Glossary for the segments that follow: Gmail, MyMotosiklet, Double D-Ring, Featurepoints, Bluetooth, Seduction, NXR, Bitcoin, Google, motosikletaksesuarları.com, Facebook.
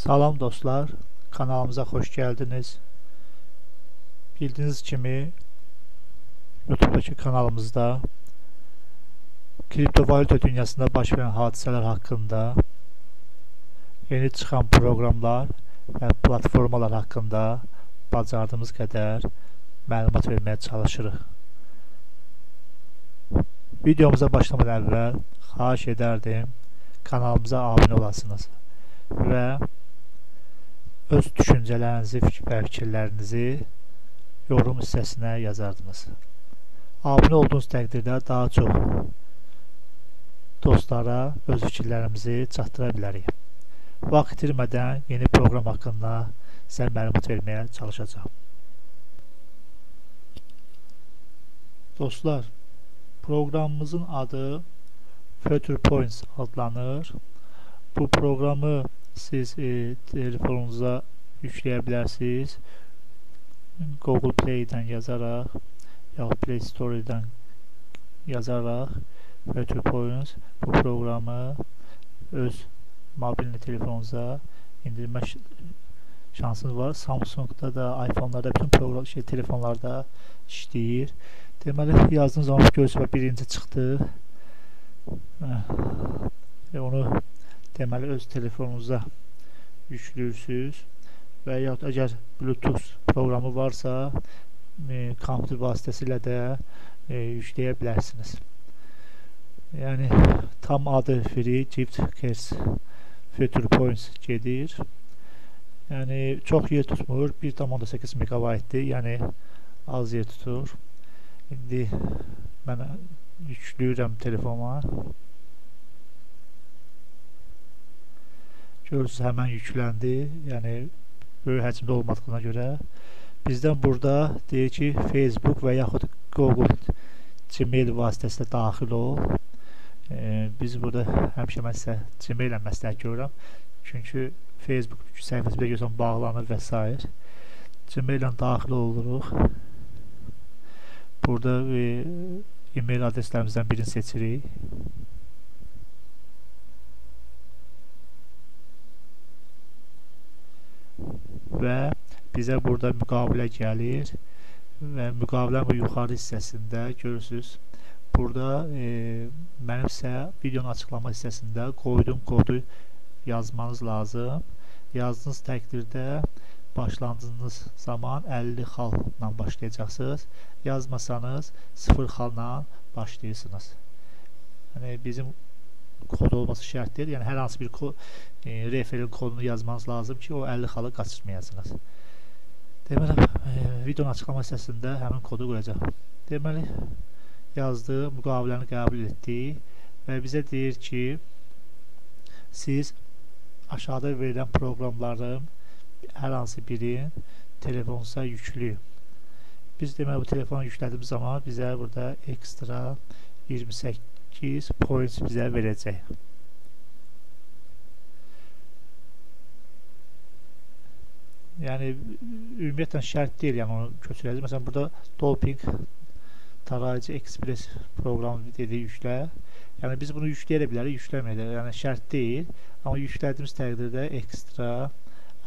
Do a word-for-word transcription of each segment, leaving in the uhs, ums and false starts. Salam dostlar, kanalımıza hoş geldiniz. Bildiğiniz kimi YouTube'daki kanalımızda kriptovalyuta dünyasında baş veren hadiseler hakkında, yeni çıkan programlar ve platformalar hakkında bacardığımız kadar məlumat vermeye çalışırıq. Videomuza başlamadan evvel xahiş ederdim kanalımıza abone olasınız ve öz düşüncelerinizi ve fikirlerinizi yorum hissəsinə yazardınız. Abone olduğunuz təqdirdə daha çox dostlara öz fikirlerimizi çatdıra bilərik. Vaxt itirmədən yeni program haqqında sizə məlumat verməyə çalışacağım. Dostlar, programımızın adı Featurepoints adlanır. Bu programı siz e, telefonunuza yükləyə bilərsiniz. Google Play'den yazaraq ya Play Store'dan yazaraq Featurepoints bu programı öz mobilini telefonunuza indirme şansınız var. Samsung'da da, iPhone'larda, bütün program, şey, telefonlarda işleyir. Deməli, yazdığınız zaman görsünüz birinci çıxdı. E, onu deməli öz telefonunuza yüklüyürsünüz. Və ya əgər Bluetooth programı varsa, e, kompüter vasitəsilə də e, yükləyə bilərsiniz. Yəni, tam adı Free Giftcards Featurepoints gedir. Yəni, çox yer tutmur. bir tam onda səkkiz megabaytdir. Yəni, az yer tutur. İndi mən yüklüyürəm telefona. Görürsünüz, həmən yükləndi. Yəni, böyük həcmdə olmadığına görə. Bizdən burada deyir ki, Facebook və yaxud Google Gmail vasitəsilə daxil ol. Ee, biz burada həmişə mən sizə Gmail ilə məsləhət görürəm, çünki Facebook səhifəsi bir gözəm bağlanır və s. Gmail ilə daxil oluruq. Burada e-mail adreslərimizdən birini seçirik. Və bizə burada müqavilə gəlir və müqavilənin yuxarı hissəsində görürsünüz. Burada e, mənimsə videonun açıqlama hissəsində qoyduğum kodu yazmanız lazım. Yazdığınız təqdirdə başlandığınız zaman əlli xalla başlayacaqsınız. Yazmasanız sıfır xalla başlayırsınız. Yəni, bizim kod olması şərt deyil. Yəni, hər hansı bir kod, e, referin kodunu yazmanız lazım ki, o əlli xalı qaçırmayasınız. Deməli, e, videonun açıqlama hissəsində həmin kodu qoyacaq. Deməli, yazdığı müqaviləni qəbul etdi və bizə deyir ki, siz aşağıda verilən proqramların hər hansı birini telefonunuza yüklüyün. Biz deməli bu telefonu yüklədiyimiz zaman bizə burada ekstra iyirmi səkkiz points bizə verəcək. Yəni, ümumiyyətlə şərt deyil, yəni onu köçürəcək. Məsələn, burada doping tarayıcı ekspres programı dediyi yüklə. Yəni biz bunu yükləyə bilərik, yükləməyə də. Yəni şərt deyil, amma yüklədiyimiz təqdirdə ekstra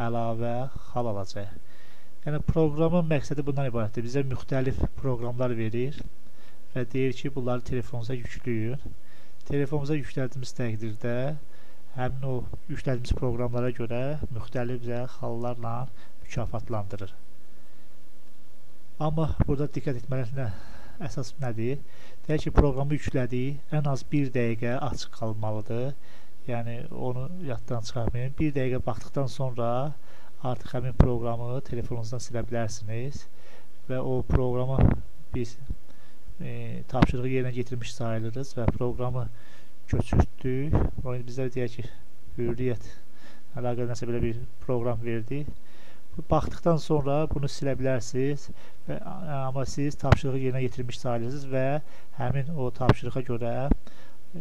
əlavə xal alacaq. Yəni proqramın məqsədi bundan ibarətdir. Bizə müxtəlif proqramlar verir və deyir ki, bunları telefonunuza yükləyin. Telefonunuza yüklədiyimiz təqdirdə həmin o yüklədiyimiz proqramlara görə müxtəlif bizə xallarla mükafatlandırır. Amma burada diqqət etməlisinə əsas nədir? Deyək ki, proqramı yüklədik, ən az bir dəqiqə açıq qalmalıdır. Yəni, onu yaddan çıxarmayın. Bir dəqiqə baxdıqdan sonra artıq həmin proqramı telefonunuzdan silə bilərsiniz və o proqramı biz e, tapşırığı yerinə getirmiş sayılırız və proqramı köçürtdük. Oyun bizə deyək ki, hürriyyət əlaqədənsə belə bir proqram verdi. Baxdıqdan sonra bunu silə bilərsiniz, amma siz tapşırığı yerinə yetirmiş sayılırsınız və həmin o tapşırığa görə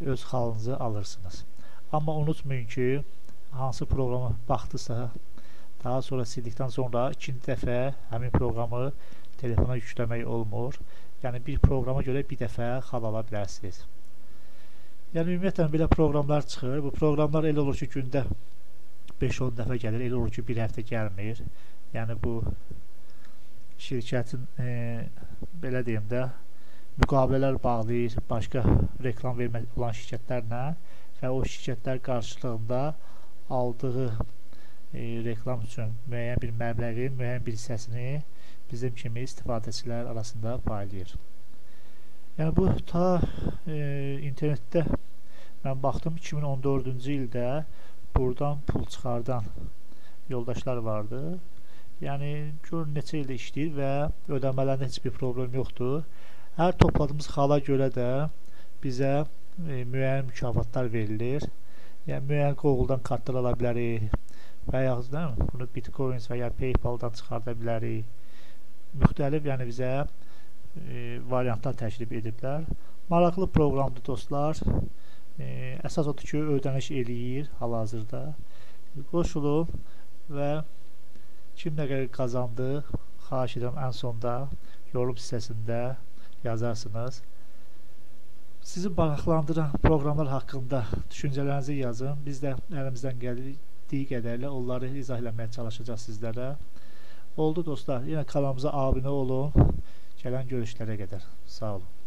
öz xalınızı alırsınız. Amma unutmayın ki, hansı proqramı baxdısa, daha sonra sildikdən sonra ikinci dəfə həmin proqramı telefona yükləmək olmur. Yəni, bir proqrama görə bir dəfə xal ala bilərsiniz. Yəni, ümumiyyətlə, belə proqramlar çıxır. Bu proqramlar elə olur ki, gündə beş on dəfə gəlir, elə olur ki bir həftə gəlmir. Yəni bu şirkətin e, belə deyim də müqavilələr bağlayır başqa reklam vermək olan şirkətlərlə və o şirkətlər qarşılığında aldığı e, reklam üçün müəyyən bir məbləğin müəyyən bir hissəsini bizim kimi istifadəçilər arasında paylayır. Yəni bu ta e, internetdə mən baxdım iki min on dördüncü ildə buradan pul çıxardan yoldaşlar vardı. Yəni gör neçə ildə işləyir və ödəmələrdə heç bir problem yoxdur. Hər topladığımız xala görə də bizə e, müəyyən mükafatlar verilir. Yəni müəyyən Google'dan kartlar ala bilərik və ya bunu Bitcoins və ya PayPal'dan çıxarda bilərik. Müxtəlif yəni bizə e, variantlar təklif ediblər. Maraqlı proqramdır dostlar. E, əsas odur ki, ödəniş eləyir hal-hazırda. Qoşulub və kim nə qədər qazandı, xahiş edirəm ən sonda yorum hissəsində yazarsınız. Sizi maraqlandıran proqramlar haqqında düşüncələrinizi yazın. Biz də əlimizdən gəldiyi qədərlə onları izah eləməyə çalışacağız sizlərə. Oldu dostlar, yenə kanalımıza abunə olun. Gələn görüşlərə qədər. Sağ olun.